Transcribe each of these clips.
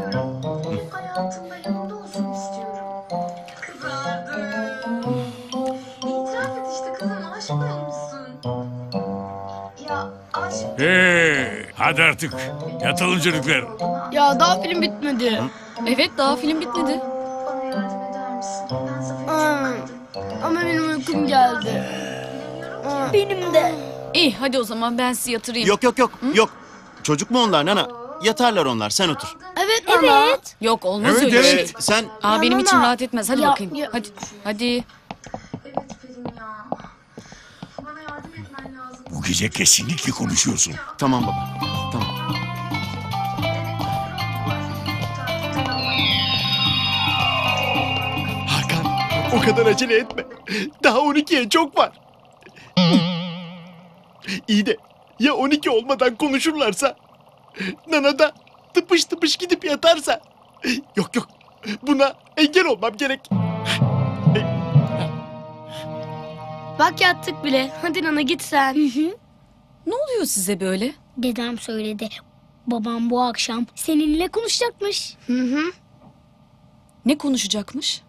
istiyorum. Hep hayatımda yanımda olsun istiyorum. Kızardım. İtiraf et işte kızım, aşık olmuşsun. Ya aşk... hadi artık. Yatalım çocuklar. Ya daha film bitmedi. Hı? Evet, daha film bitmedi. Bana yardım eder misin? Ben Safiye'yi çok kırdım. Ama benim uykum geldi. Benim de. İyi, hadi o zaman ben sizi yatırayım. Yok. Hı? Yok. Çocuk mu onlar Nana? Yatarlar onlar, sen otur. Evet Nana. Evet. Yok olmaz öyle şey. Evet. Sen... Aa, benim için rahat etmez, hadi bakayım. Hadi. Evet Pelin ya. Bana yardım etmen lazım. Bu gece kesinlikle konuşuyorsun. Tamam baba, tamam. Hakan, o kadar acele etme. Daha 12'ye çok var. İyi de ya 12 olmadan konuşurlarsa? Nana da tıpış tıpış gidip yatarsa? Yok. Buna engel olmam gerek. Bak yattık bile. Hadi Nana git sen. Hı. Ne oluyor size böyle? Dedem söyledi. Babam bu akşam seninle konuşacakmış. Hı. Ne konuşacakmış?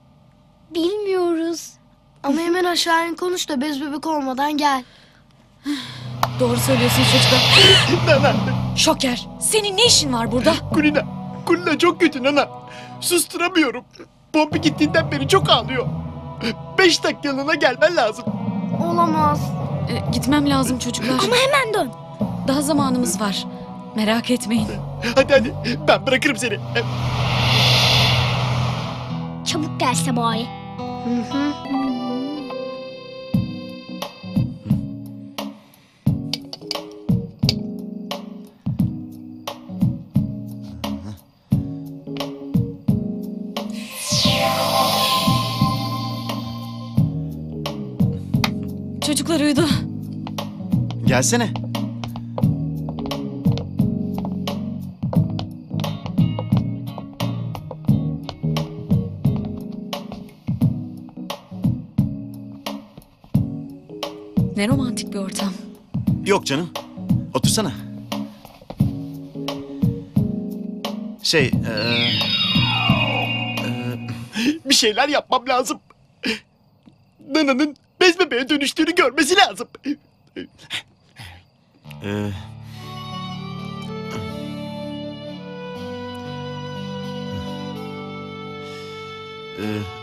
Bilmiyoruz. Ama hemen aşağı in konuş da Bez Bebek olmadan gel. Doğru söylüyorsun çocuklar. Nana. Şoker, senin ne işin var burada? Kulina çok kötü Nana. Susturamıyorum. Pompi gittiğinden beri çok ağlıyor. 5 dakikalığına gelmen lazım. Olamaz. Gitmem lazım çocuklar. Ama hemen dön. Daha zamanımız var. Merak etmeyin. Hadi ben bırakırım seni. Çabuk gelse bari. Hı. Çocuklar uyudu. Gelsene. Ne romantik bir ortam. Yok canım. Otursana. Bir şeyler yapmam lazım. Nana'nın Bez Bebeğe dönüştüğünü görmesi lazım.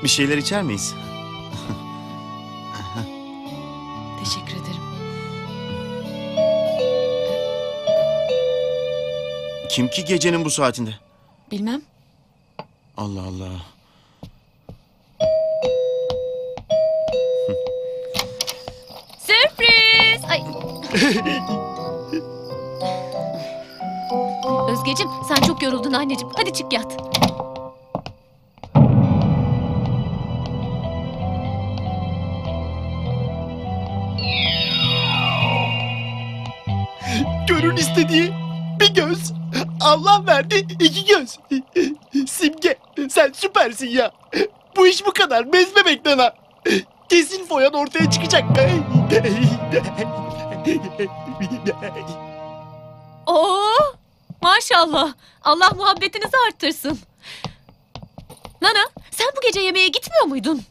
Bir şeyler içer miyiz? Teşekkür ederim. Kim ki gecenin bu saatinde? Bilmem. Allah Allah. Sürpriz! Ay. Özgeciğim, sen çok yoruldun anneciğim. Hadi çık yat. Gönül istediği bir göz, Allah verdi 2 göz. Simge, sen süpersin ya. Bu iş bu kadar. Bez Bebek Nana. Kesin foyan ortaya çıkacak. Oo, maşallah. Allah muhabbetinizi arttırsın. Nana, sen bu gece yemeğe gitmiyor muydun?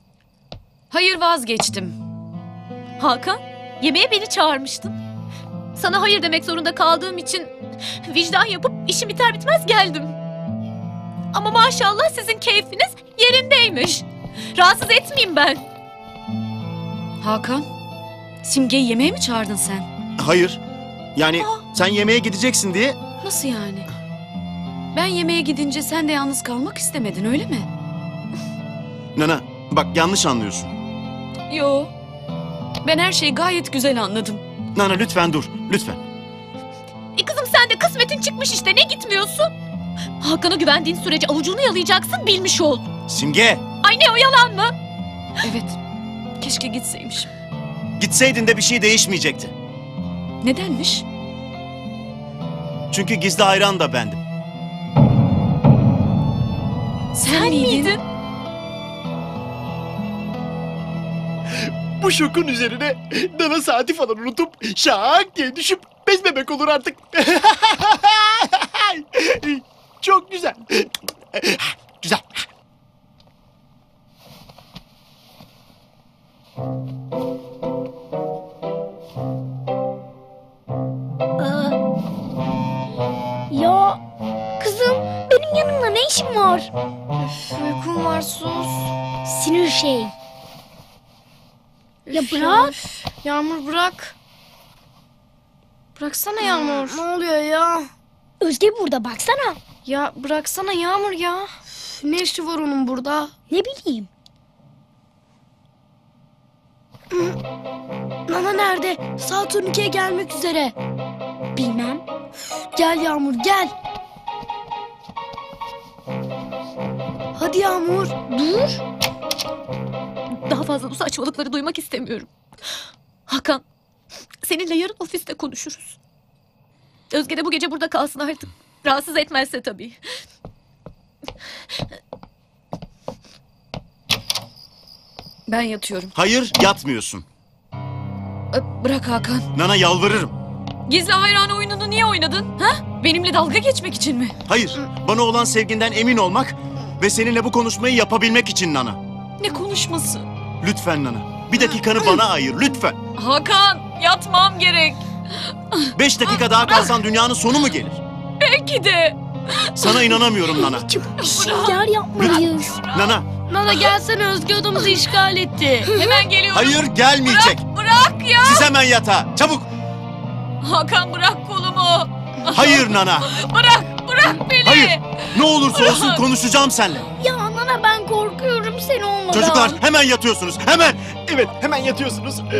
Hayır, vazgeçtim. Hakan, yemeğe beni çağırmıştın. Sana hayır demek zorunda kaldığım için vicdan yapıp işim biter bitmez geldim. Ama maşallah sizin keyfiniz yerindeymiş. Rahatsız etmeyeyim ben. Hakan, Simge'yi yemeğe mi çağırdın sen? Hayır. Yani sen yemeğe gideceksin diye... Nasıl yani? Ben yemeğe gidince sen de yalnız kalmak istemedin, öyle mi? Nana, bak yanlış anlıyorsun. Yo, ben her şeyi gayet güzel anladım. Nana lütfen dur, lütfen. Kızım sen de kısmetin çıkmış işte, ne gitmiyorsun? Hakan'a güvendiğin sürece avucunu yalayacaksın, bilmiş ol. Simge! Ay ne, o yalan mı? Evet. Keşke gitseymişim. Gitseydin de bir şey değişmeyecekti. Nedenmiş? Çünkü gizli hayran da bendim. Sen miydin? Bu şokun üzerine Nana saati falan unutup şak diye düşüp Bez Bebek olur artık. Çok güzel. Güzel. Ya kızım, benim yanımda ne işin var? Üf, uykum var, sus. Sinir şey. Ya bırak. Üf, Yağmur bırak. Bıraksana Yağmur. Ne oluyor ya? Özge burada, baksana. Ya bıraksana Yağmur ya. Üf, ne işi var onun burada? Ne bileyim. Nana nerede? Sağ turnikeye gelmek üzere. Bilmem. Gel Yağmur, gel. Hadi Yağmur, dur. Daha fazla bu saçmalıkları duymak istemiyorum. Hakan, seninle yarın ofiste konuşuruz. Özge de bu gece burada kalsın artık. Rahatsız etmezse tabii. Ben yatıyorum. Hayır, yatmıyorsun. Bırak Hakan. Nana, yalvarırım. Gizli hayran oyununu niye oynadın? Ha? Benimle dalga geçmek için mi? Hayır, bana olan sevginden emin olmak ve seninle bu konuşmayı yapabilmek için Nana. Ne konuşması? Lütfen Nana, bir dakikanı bana ayır, lütfen. Hakan, yatmam gerek. 5 dakika daha kalsan dünyanın sonu mu gelir? Belki de. Sana inanamıyorum Nana. Bir şeyler yapmalıyız. Nana. Nana gelsene, Özge odamızı işgal etti. Hemen geliyorum. Hayır, gelmeyecek. Bırak ya. Siz hemen yatağa, çabuk. Hakan, bırak kolumu. Hayır Nana. Bırak beni. Hayır, ne olursa olsun konuşacağım seninle. Ya Nana, ben korkuyorum seni olmadan. Çocuklar, hemen yatıyorsunuz, hemen. Evet, hemen yatıyorsunuz. Of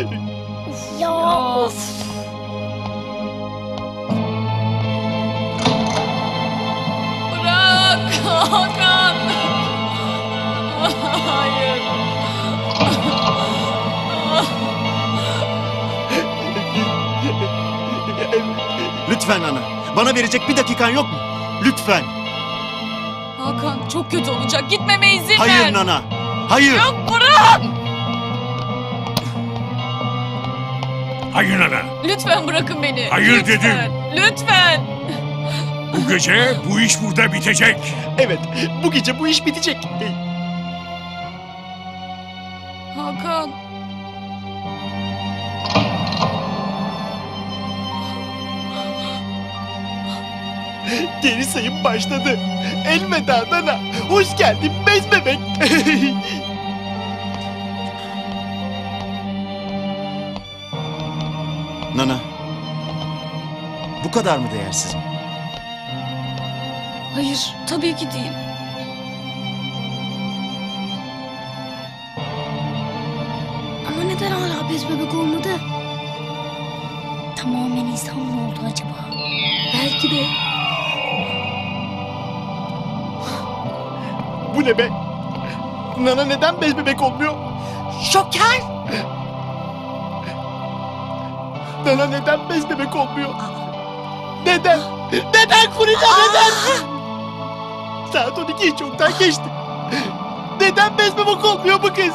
ya, of. Bırak Hakan. Hayır. Lütfen Nana, bana verecek bir dakikan yok mu? Lütfen. Hakan, çok kötü olacak. Gitmeme izin ver. Hayır Nana, hayır. Yok, bırak. Hayır Nana. Lütfen bırakın beni. Hayır, lütfen dedim. Lütfen. Bu gece bu iş burada bitecek. Evet, bu gece bu iş bitecek. Hakan. Geri sayım başladı. Elveda Nana. Hoş geldin Bez Bebek. Nana, bu kadar mı değersizim? Hayır, tabii ki değil. Ama neden hala Bez Bebek olmadı? Tamamen insan mı oldu acaba? Belki de. Bu ne be? Nana neden Bez Bebek olmuyor? Şoker! Nana neden Bez Bebek olmuyor? Neden? Neden Kulina, neden? Saat 12'yi çoktan geçti. Neden Bez Bebek olmuyor bu kız?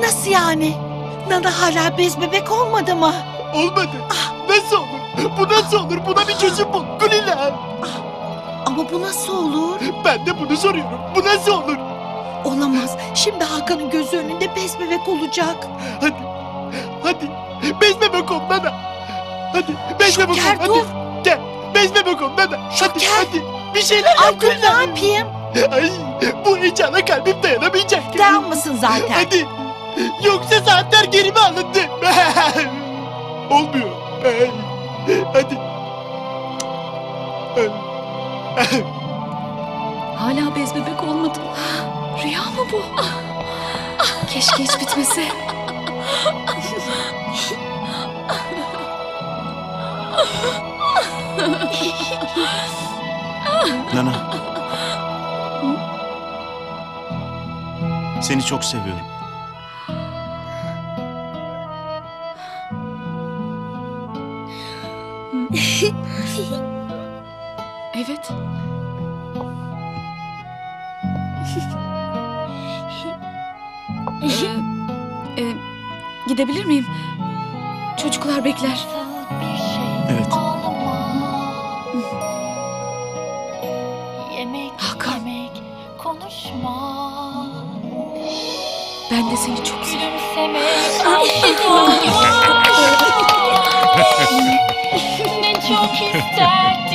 Nasıl yani? Nana hala Bez Bebek olmadı mı? Olmadı. Nasıl olur? Bu nasıl olur? Buna bir çözüm bul Kulina. Ama bu nasıl olur? Ben de bunu soruyorum. Bu nasıl olur? Olamaz. Şimdi Hakan'ın gözü önünde Bez Bebek olacak. Hadi. Hadi. Bez Bebek ol Nana. Hadi. Bez Bebek ol. Hadi. Dur. Gel. Bez Bebek ol Nana. Hadi. Hadi. Bir şeyler yap. Dur, ne yapayım? Ay, bu heyecana kalbim dayanamayacak. Dayanmasın zaten. Hadi. Yoksa saatler gerime alındı. Olmuyor. Hadi. Hadi. Hala Bez Bebek olmadım. Rüya mı bu? Keşke hiç bitmese. Nana. Seni çok seviyorum. Evet. Gidebilir miyim? Çocuklar bekler. Evet. demek konuşma. Ben de seni çok seviyorum. Ne çok isterdim.